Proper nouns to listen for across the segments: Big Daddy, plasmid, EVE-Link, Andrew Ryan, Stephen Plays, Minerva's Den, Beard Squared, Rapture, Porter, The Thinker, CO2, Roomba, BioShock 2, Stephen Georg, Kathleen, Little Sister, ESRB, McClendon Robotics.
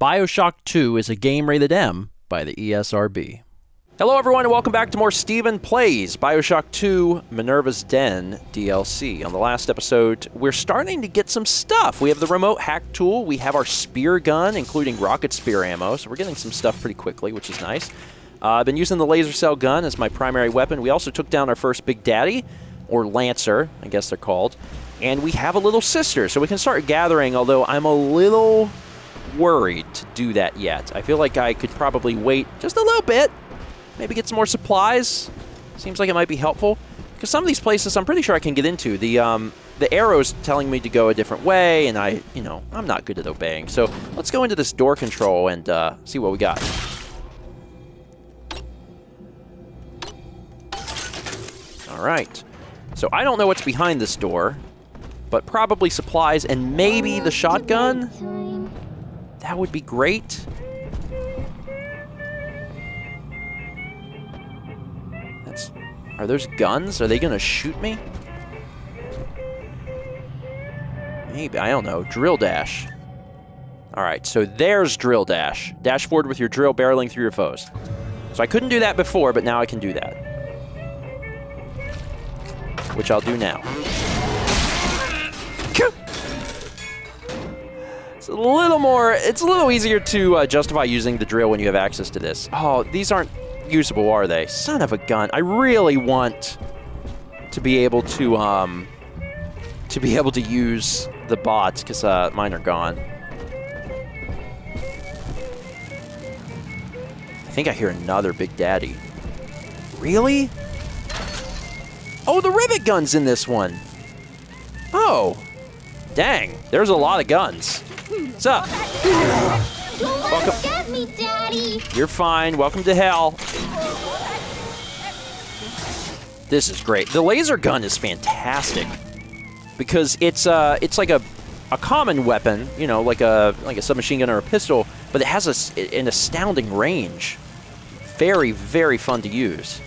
BioShock 2 is a game rated M by the ESRB. Hello everyone and welcome back to more Stephen Plays, BioShock 2 Minerva's Den DLC. On the last episode, we're starting to get some stuff. We have the remote hack tool, we have our spear gun, including rocket spear ammo, so we're getting some stuff pretty quickly, which is nice. I've been using the laser cell gun as my primary weapon. We also took down our first Big Daddy, or Lancer, I guess they're called. And we have a Little Sister, so we can start gathering, although I'm a little worried to do that yet. I feel like I could probably wait just a little bit. Maybe get some more supplies. Seems like it might be helpful. Because some of these places I'm pretty sure I can get into. The arrow's telling me to go a different way, and I'm not good at obeying. So let's go into this door control and see what we got. All right. So I don't know what's behind this door, but probably supplies and maybe the shotgun. That would be great. Are those guns? Are they gonna shoot me? Maybe, I don't know. Drill dash. Alright, so there's drill dash. Dash forward with your drill, barreling through your foes. So I couldn't do that before, but now I can do that. Which I'll do now. It's a little easier to justify using the drill when you have access to this. Oh, these aren't usable, are they? Son of a gun. I really want to be able to use the bots, because mine are gone. I think I hear another Big Daddy. Really? Oh, the rivet gun's in this one. Oh. Dang. There's a lot of guns. What's up? Welcome. Me, Daddy. You're fine. Welcome to hell. This is great. The laser gun is fantastic because it's like a common weapon, you know, like a submachine gun or a pistol, but it has an astounding range. Very, very fun to use.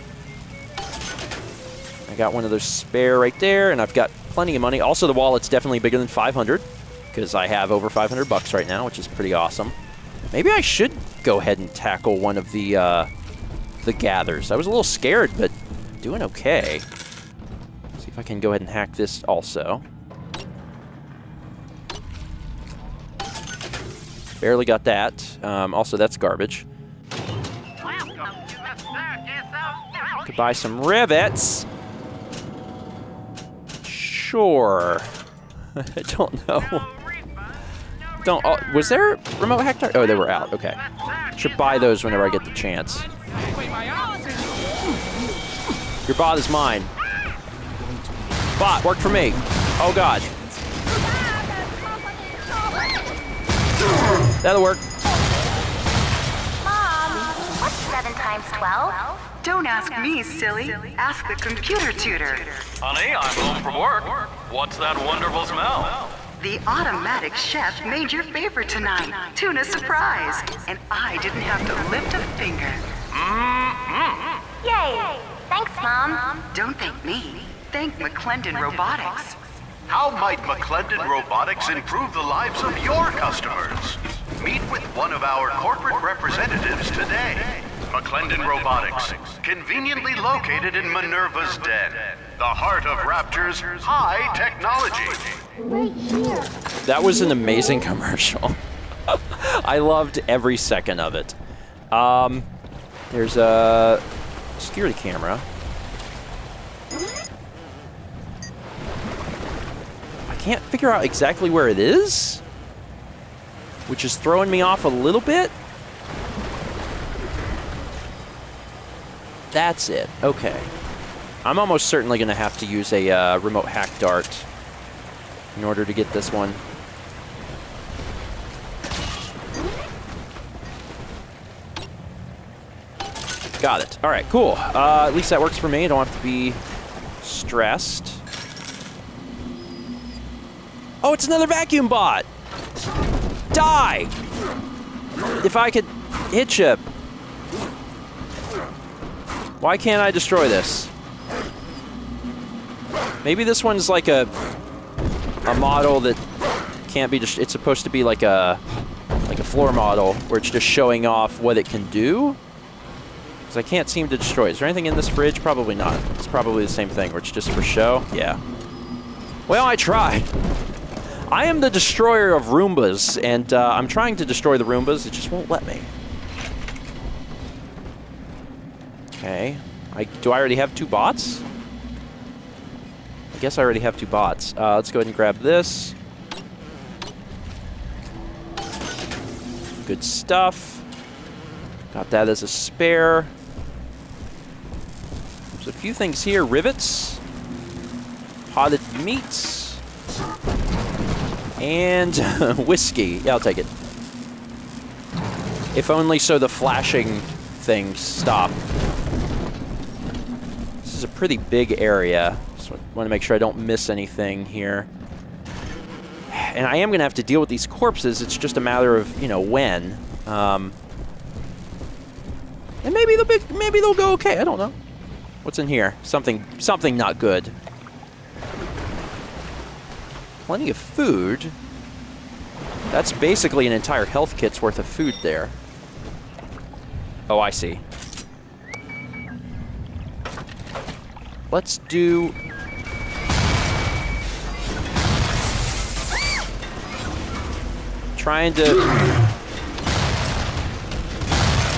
I got one of those spare right there, and I've got plenty of money. Also, the wallet's definitely bigger than 500 because I have over 500 bucks right now, which is pretty awesome. Maybe I should go ahead and tackle one of the gathers. I was a little scared, but doing okay. Let's see if I can go ahead and hack this also. Barely got that. Also, that's garbage. Could buy some rivets. Sure. I don't know. Was there remote hack target? Oh, they were out. Okay. Should buy those whenever I get the chance. Your bot is mine. Bot, work for me. Oh, God. That'll work. Mom, what's 7 times 12? Don't ask me, silly. Ask the computer tutor. Honey, I'm home from work. What's that wonderful smell? The automatic chef made your favorite tonight, tuna surprise, and I didn't have to lift a finger. Mm-hmm. Yay! Thanks, Mom. Don't thank me. Thank McClendon Robotics. How might McClendon Robotics improve the lives of your customers? Meet with one of our corporate representatives today. McClendon Robotics, conveniently located in Minerva's Den, the heart of Rapture's high technology. Right here. That was an amazing commercial. I loved every second of it. There's a security camera. I can't figure out exactly where it is, which is throwing me off a little bit. That's it. Okay. I'm almost certainly going to have to use a remote hack dart in order to get this one. Got it. All right, cool. At least that works for me. I don't have to be stressed. Oh, it's another vacuum bot! Die! If I could hit you. Why can't I destroy this? Maybe this one's like a model that can't be. It's supposed to be like a floor model where it's just showing off what it can do. Because I can't seem to destroy. Is there anything in this fridge? Probably not. It's probably the same thing where it's just for show. Yeah. Well, I tried. I am the destroyer of Roombas, and I'm trying to destroy the Roombas. It just won't let me. Okay. Do I already have two bots? I guess I already have two bots. Let's go ahead and grab this. Good stuff. Got that as a spare. There's a few things here. Rivets. Potted meats. And whiskey. Yeah, I'll take it. If only so the flashing things stop. This is a pretty big area. So I want to make sure I don't miss anything here. And I am going to have to deal with these corpses. It's just a matter of, you know, when. And maybe they'll go okay. I don't know. What's in here? Something not good. Plenty of food. That's basically an entire health kit's worth of food there. Oh, I see. Let's do... Trying to...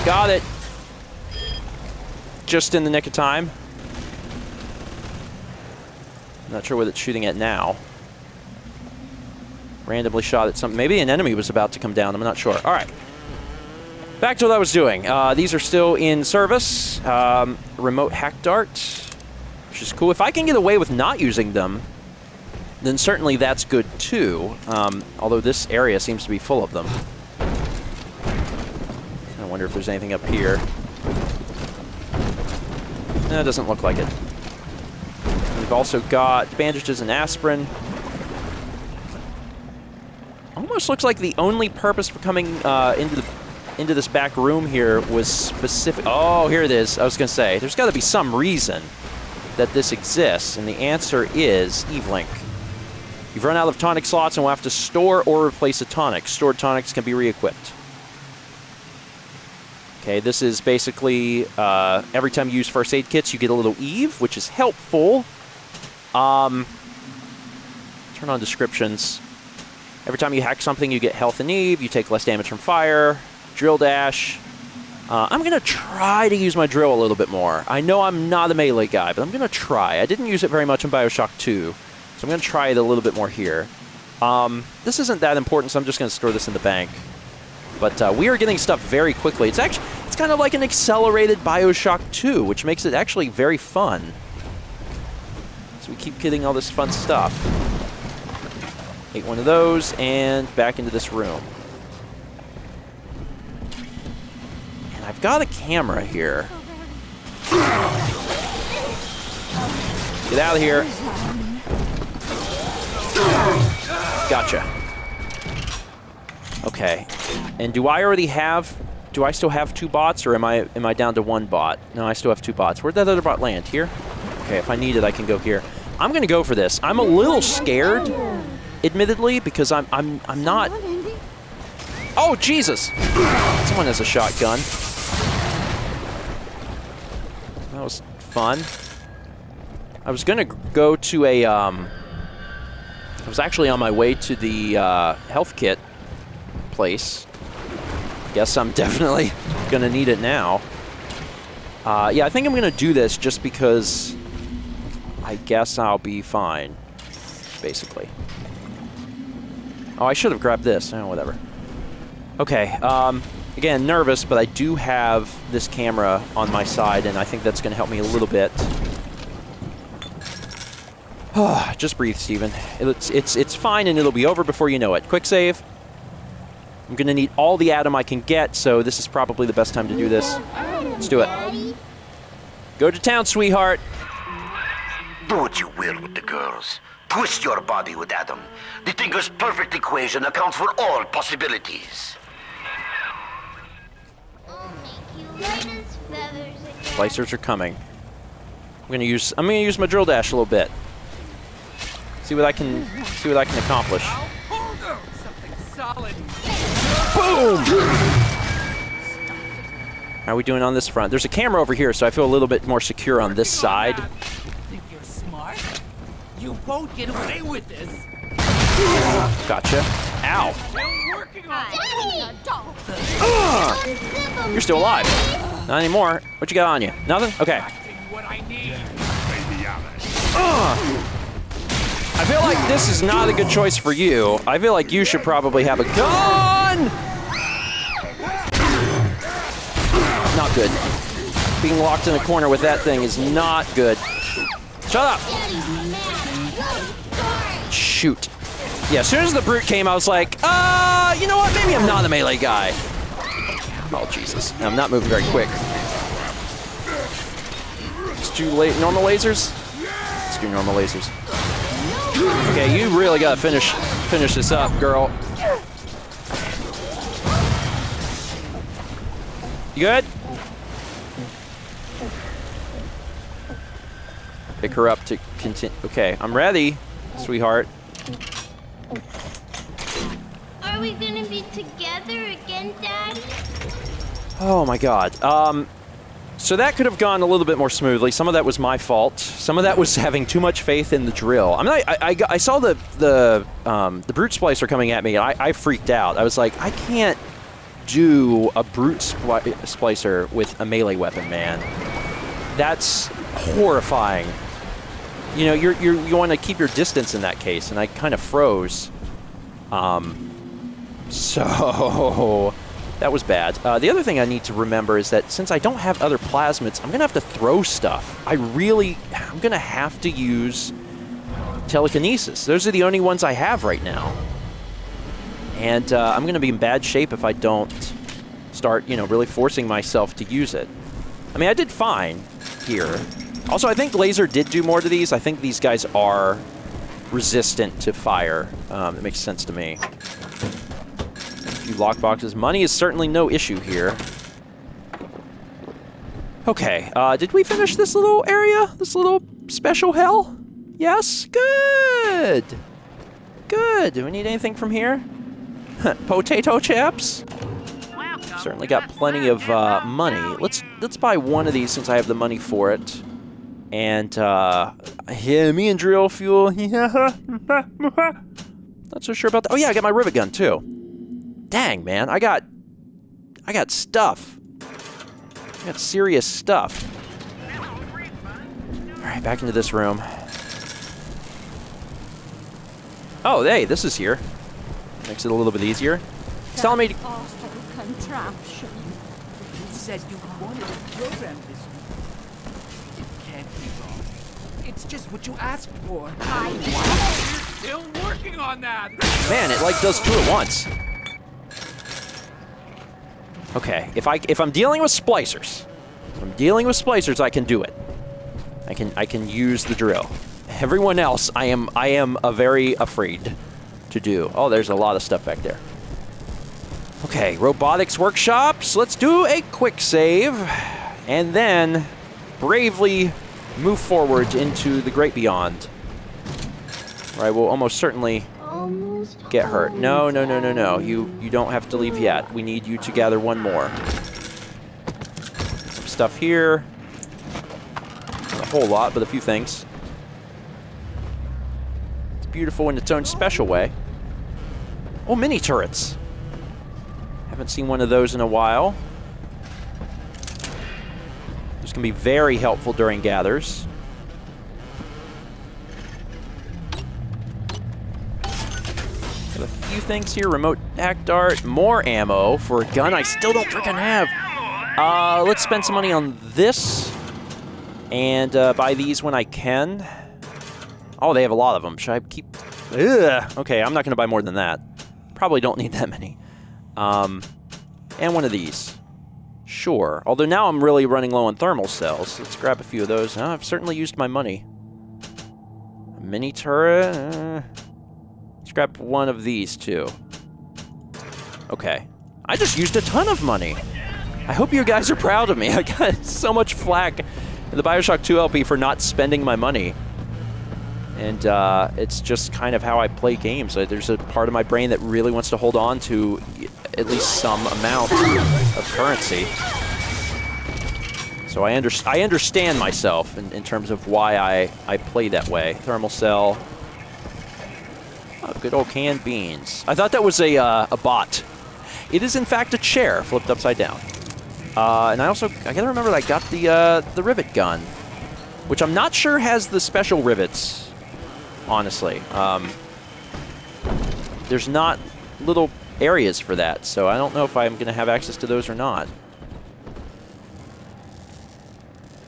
Got it. Just in the nick of time. Not sure what it's shooting at now. Randomly shot at something. Maybe an enemy was about to come down. I'm not sure. All right. Back to what I was doing. These are still in service. Remote hack dart. Which is cool. If I can get away with not using them, then certainly that's good too. Although this area seems to be full of them. I wonder if there's anything up here. No, it doesn't look like it. We've also got bandages and aspirin. Almost looks like the only purpose for coming into this back room here was specific. Oh, here it is. I was going to say, there's got to be some reason that this exists, and the answer is EVE-Link. You've run out of tonic slots and will have to store or replace a tonic. Stored tonics can be re-equipped. Okay, this is basically every time you use first aid kits, you get a little EVE, which is helpful. Turn on descriptions. Every time you hack something, you get health and EVE. You take less damage from fire. Drill dash. I'm going to try to use my drill a little bit more. I know I'm not a melee guy, but I'm going to try. I didn't use it very much in BioShock 2, so I'm going to try it a little bit more here. This isn't that important, so I'm just going to store this in the bank. But we are getting stuff very quickly. It's kind of like an accelerated BioShock 2, which makes it actually very fun. So we keep getting all this fun stuff. Ate one of those, and back into this room. I've got a camera here. Get out of here. Gotcha. Okay. And do I already have... Do I still have two bots, or am I down to one bot? No, I still have two bots. Where'd that other bot land? Here? Okay, if I need it, I can go here. I'm going to go for this. I'm a little scared, admittedly, because I'm not... Oh, Jesus! Someone has a shotgun. That was fun. I was gonna go to a, I was actually on my way to the health kit place. Guess I'm definitely gonna need it now. Yeah, I think I'm gonna do this just because I guess I'll be fine, basically. Oh, I should have grabbed this. Oh, whatever. Okay, again, nervous, but I do have this camera on my side, and I think that's going to help me a little bit. Just breathe, Stephen. It's fine, and it'll be over before you know it. Quick save. I'm going to need all the atom I can get, so this is probably the best time to do this. Let's do it. Go to town, sweetheart. Do what you will with the girls. Twist your body with atom. The Thinker's perfect equation accounts for all possibilities. Slicers are coming. I'm gonna use my drill dash a little bit. See what I can accomplish. Boom! How are we doing on this front? There's a camera over here, so I feel a little bit more secure on this side. Think you're smart? You won't get away with this. Gotcha. Ow. You're still alive. Not anymore. What you got on you? Nothing? Okay. I feel like this is not a good choice for you. I feel like you should probably have a gun! Not good. Being locked in a corner with that thing is not good. Shut up! Shoot. Yeah, as soon as the brute came, I was like, you know what? Maybe I'm not a melee guy. Oh, Jesus. I'm not moving very quick. Let's do normal lasers. Let's do normal lasers. Okay, you really gotta finish this up, girl. You good? Pick her up to continue. Okay, I'm ready, sweetheart. Are we gonna be together again, Daddy? Oh my God. So that could have gone a little bit more smoothly. Some of that was my fault. Some of that was having too much faith in the drill. I mean, I saw the brute splicer coming at me, and I freaked out. I was like, I can't do a brute splicer with a melee weapon, man. That's horrifying. You know, you want to keep your distance in that case, and I kind of froze. So that was bad. The other thing I need to remember is that since I don't have other plasmids, I'm going to have to throw stuff. I'm going to have to use telekinesis. Those are the only ones I have right now. And I'm going to be in bad shape if I don't start, you know, really forcing myself to use it. I mean, I did fine here. Also, I think laser did do more to these. I think these guys are resistant to fire. It makes sense to me. Few lockboxes. Money is certainly no issue here. Okay, did we finish this little area? This little special hell? Yes? Good! Good! Do we need anything from here? Potato chips? Certainly got plenty of money. Let's buy one of these since I have the money for it. And, yeah, me and drill fuel. Not so sure about that. Oh yeah, I got my rivet gun too. Dang, man, I got stuff. I got serious stuff. All right, back into this room. Oh, hey, this is here. Makes it a little bit easier. It's telling me to... You said you wanted to program this. It can't be wrong. It's just what you asked for. You're still working on that. Man, it like does two at once. Okay, if I'm dealing with splicers, I can do it. I can use the drill. Everyone else, I am very afraid to do. Oh, there's a lot of stuff back there. Okay, robotics workshops. Let's do a quick save, and then bravely move forward into the great beyond, where I will almost certainly get hurt. No, no, no, no, no. You don't have to leave yet. We need you to gather one more. Some stuff here. Not a whole lot, but a few things. It's beautiful in its own special way. Oh, mini turrets. Haven't seen one of those in a while. Those can be very helpful during gathers. Things here, remote hack dart, more ammo for a gun I still don't freaking have. Let's spend some money on this and buy these when I can. Oh, they have a lot of them. Should I keep? Ugh. Okay, I'm not gonna buy more than that. Probably don't need that many. And one of these. Sure. Although now I'm really running low on thermal cells. Let's grab a few of those. I've certainly used my money. A mini turret. Let's grab one of these two. Okay. I just used a ton of money. I hope you guys are proud of me. I got so much flack in the BioShock 2 LP for not spending my money. And it's just kind of how I play games. There's a part of my brain that really wants to hold on to at least some amount of currency. So I understand myself in terms of why I play that way. Thermal cell. Oh, good old canned beans. I thought that was a bot. It is in fact a chair flipped upside down. And I gotta remember that I got the rivet gun, which I'm not sure has the special rivets, honestly. There's not little areas for that, so I don't know if I'm gonna have access to those or not.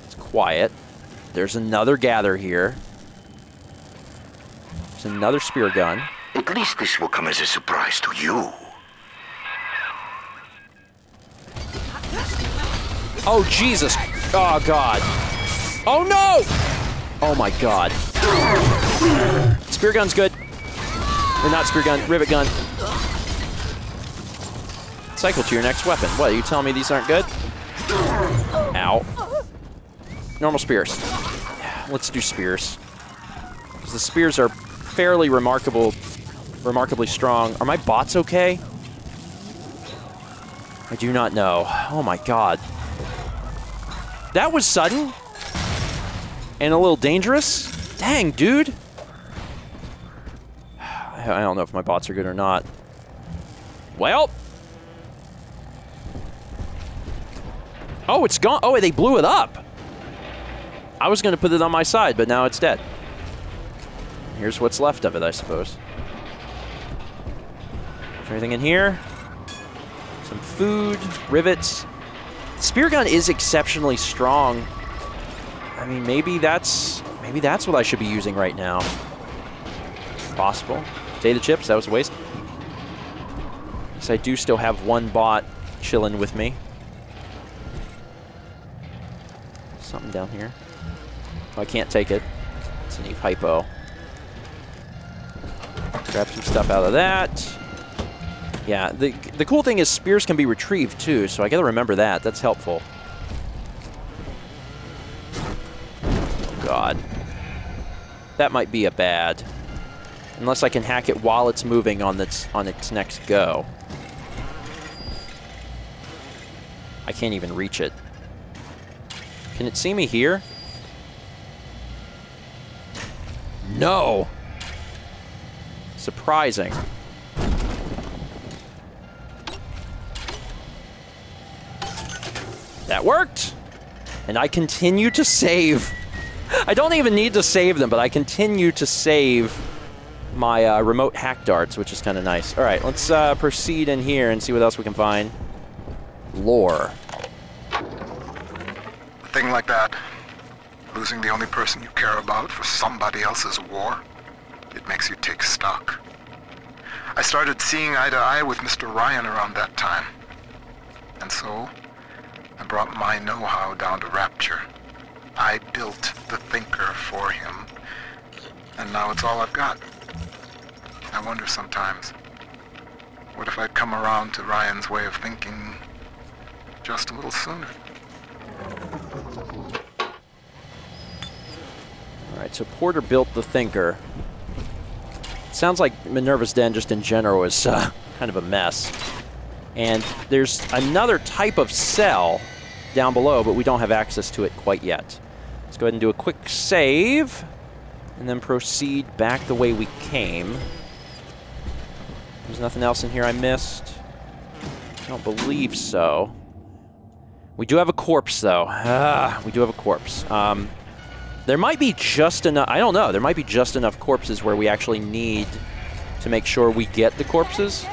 It's quiet. There's another gather here. There's another spear gun. At least this will come as a surprise to you. Oh, Jesus. Oh, God. Oh, no! Oh, my God. Spear gun's good. Or not spear gun, rivet gun. Cycle to your next weapon. What, you telling me these aren't good? Ow. Normal spears. Let's do spears. Because the spears are fairly remarkably strong. Are my bots okay? I do not know. Oh, my God. That was sudden and a little dangerous. Dang, dude. I don't know if my bots are good or not. Well. Oh, it's gone. Oh, they blew it up. I was going to put it on my side, but now it's dead. Here's what's left of it, I suppose. Is there anything in here? Some food, rivets. Spear gun is exceptionally strong. I mean, maybe that's what I should be using right now. Possible. Potato chips, that was a waste. Guess I do still have one bot chilling with me. Something down here. Oh, I can't take it. It's an EVE hypo. Grab some stuff out of that. Yeah, the cool thing is spears can be retrieved too, so I gotta remember that. That's helpful. Oh, God. That might be a bad. Unless I can hack it while it's moving on its next go. I can't even reach it. Can it see me here? No! Surprising. That worked! And I continue to save. I don't even need to save them, but I continue to save my remote hack darts, which is kind of nice. All right, let's proceed in here and see what else we can find. Lore. A thing like that, losing the only person you care about for somebody else's war, it makes you take stock. I started seeing eye to eye with Mr. Ryan around that time. And so, I brought my know-how down to Rapture. I built the Thinker for him, and now it's all I've got. I wonder sometimes, what if I'd come around to Ryan's way of thinking just a little sooner? All right, so Porter built the Thinker. It sounds like Minerva's Den just in general is kind of a mess. And there's another type of cell down below, but we don't have access to it quite yet. Let's go ahead and do a quick save, and then proceed back the way we came. There's nothing else in here I missed. I don't believe so. We do have a corpse, though. We do have a corpse. There might be just enough, I don't know, there might be just enough corpses where we actually need to make sure we get the corpses.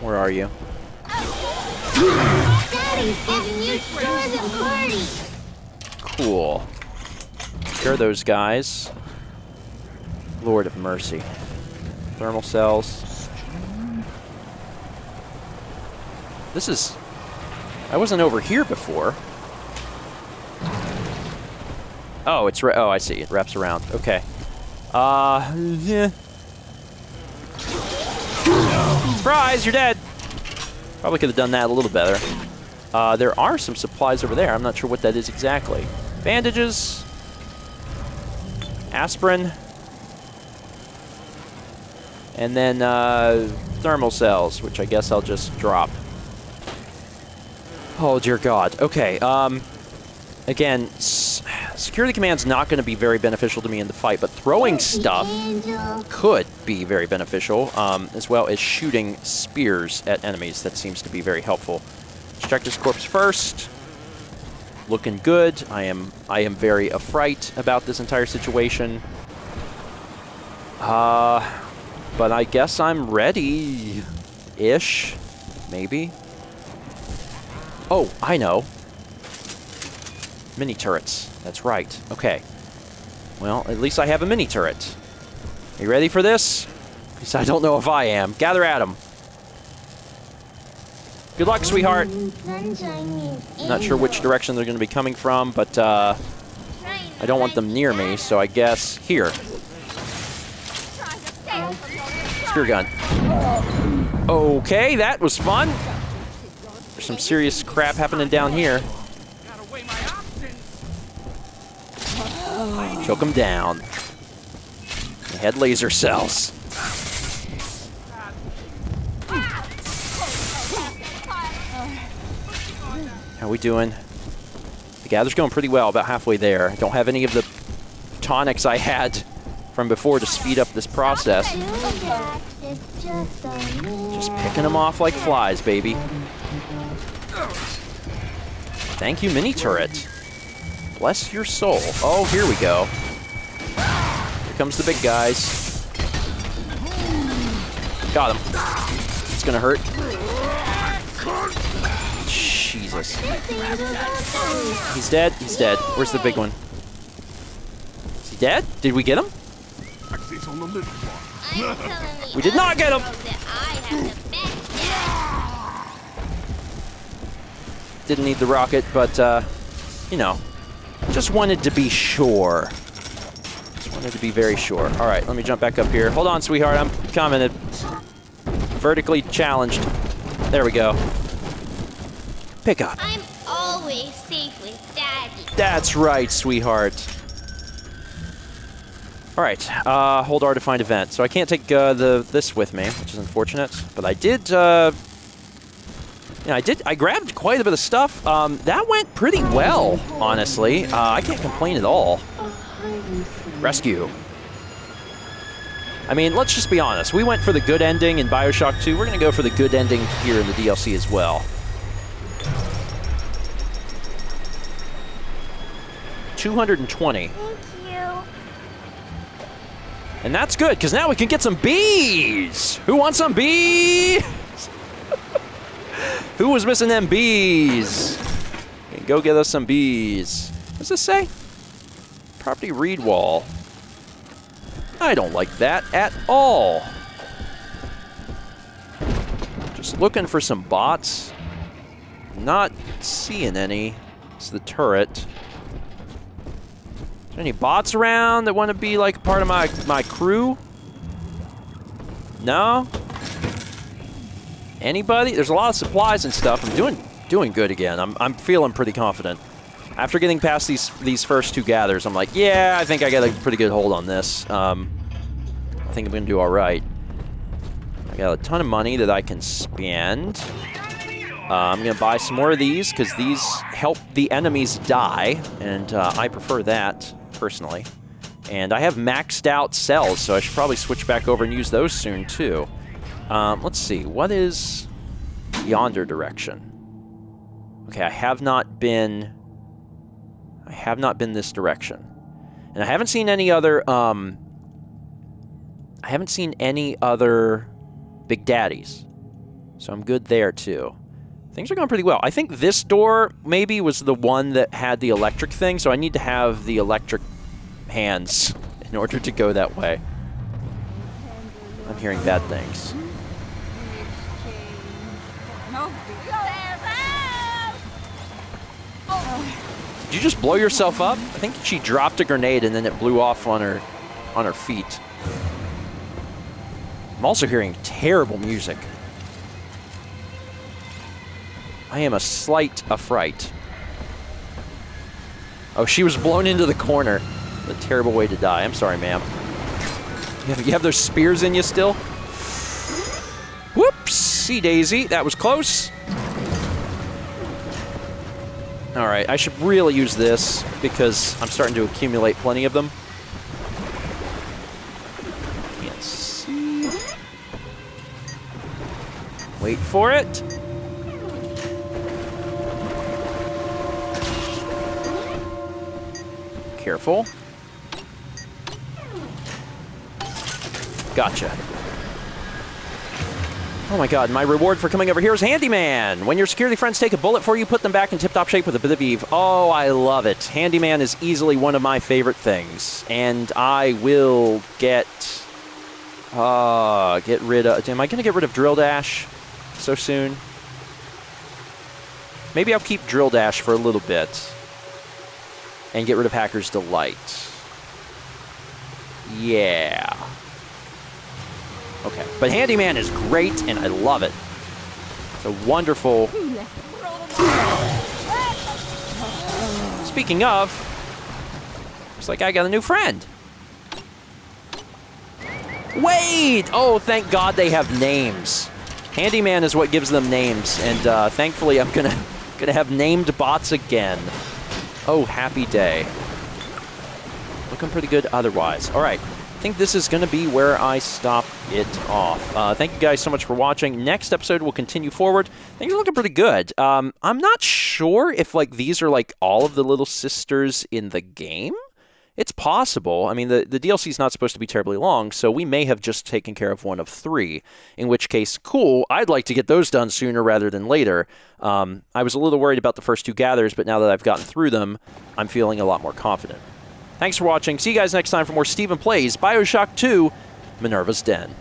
Where are you? Daddy's giving you tours at party. Cool. Cure those guys. Lord of mercy. Thermal cells. This is... I wasn't over here before. Oh, it's... Oh, I see. It wraps around. Okay. Yeah. Surprise, you're dead! Probably could have done that a little better. There are some supplies over there. I'm not sure what that is exactly. Bandages. Aspirin. And then thermal cells, which I guess I'll just drop. Oh, dear God. Okay. Again, security command's not going to be very beneficial to me in the fight, but throwing stuff could be very beneficial, as well as shooting spears at enemies. That seems to be very helpful. Let's check this corpse first. Looking good. I am very affright about this entire situation. But I guess I'm ready-ish, maybe. Oh, I know. Mini turrets. That's right. Okay. Well, at least I have a mini turret. Are you ready for this? Because I don't know if I am. Gather at him. Good luck, sweetheart. Not sure which direction they're going to be coming from, but I don't want them near me, so I guess here. Spear gun. Okay, that was fun. There's some serious crap happening down here. Choke them down. They had laser cells. How we doing? The gather's going pretty well, about halfway there. I don't have any of the tonics I had from before to speed up this process. Just picking them off like flies, baby. Thank you, mini turret. Bless your soul. Oh, here we go. Here comes the big guys. Got him. It's gonna hurt. Jesus. He's dead. He's dead. Where's the big one? Is he dead? Did we get him? We did not get him! Didn't need the rocket, but, you know. Just wanted to be sure. Just wanted to be very sure. All right, let me jump back up here. Hold on, sweetheart. I'm coming. Vertically challenged. There we go. Pick up. I'm always safe with Daddy. That's right, sweetheart. All right, hold R to find event. So I can't take this with me, which is unfortunate. But I did. Yeah, I grabbed quite a bit of stuff. That went pretty well, honestly. I can't complain at all. Rescue. I mean, let's just be honest. We went for the good ending in BioShock 2. We're going to go for the good ending here in the DLC as well. 220. Thank you. And that's good, because now we can get some bees! Who wants some bees? Who was missing them bees? Go get us some bees. What does this say? Property read wall. I don't like that at all. Just looking for some bots. Not seeing any. It's the turret. Any bots around that want to be like part of my crew? No? Anybody? There's a lot of supplies and stuff. I'm doing good again. I'm feeling pretty confident. After getting past these first two gathers, I'm like, yeah, I think I got a pretty good hold on this. I think I'm gonna do all right. I got a ton of money that I can spend. I'm gonna buy some more of these because these help the enemies die, and I prefer that personally. And I have maxed out cells, so I should probably switch back over and use those soon too. Let's see, what is yonder direction? Okay, I have not been this direction. And I haven't seen any other, Big Daddies. So I'm good there too. Things are going pretty well. I think this door maybe was the one that had the electric thing, so I need to have the electric hands in order to go that way. I'm hearing bad things. Did you just blow yourself up? I think she dropped a grenade and then it blew off on her feet. I'm also hearing terrible music. I am a slight affright. Oh, she was blown into the corner. What a terrible way to die. I'm sorry, ma'am. You have those spears in you still? see Daisy. That was close. All right, I should really use this because I'm starting to accumulate plenty of them. Can't see. Wait for it. Careful. Gotcha. Oh my god, my reward for coming over here is Handyman! When your security friends take a bullet for you, put them back in tip-top shape with a bit of EVE. Oh, I love it. Handyman is easily one of my favorite things. And I will get rid of... Am I going to get rid of Drill Dash so soon? Maybe I'll keep Drill Dash for a little bit. And get rid of Hacker's Delight. Yeah. Okay. But Handyman is great, and I love it. It's a wonderful... Speaking of... Looks like I got a new friend. Wait! Oh, thank God they have names. Handyman is what gives them names, and thankfully I'm gonna have named bots again. Oh, happy day. Looking pretty good otherwise. All right, I think this is going to be where I stop it off. Thank you guys so much for watching. Next episode, we'll continue forward. Things are looking pretty good. I'm not sure if like these are like all of the little sisters in the game. It's possible. I mean, the DLC is not supposed to be terribly long, so we may have just taken care of one of three, in which case, cool, I'd like to get those done sooner rather than later. I was a little worried about the first two gathers, but now that I've gotten through them, I'm feeling a lot more confident. Thanks for watching. See you guys next time for more Stephen Plays, BioShock 2, Minerva's Den.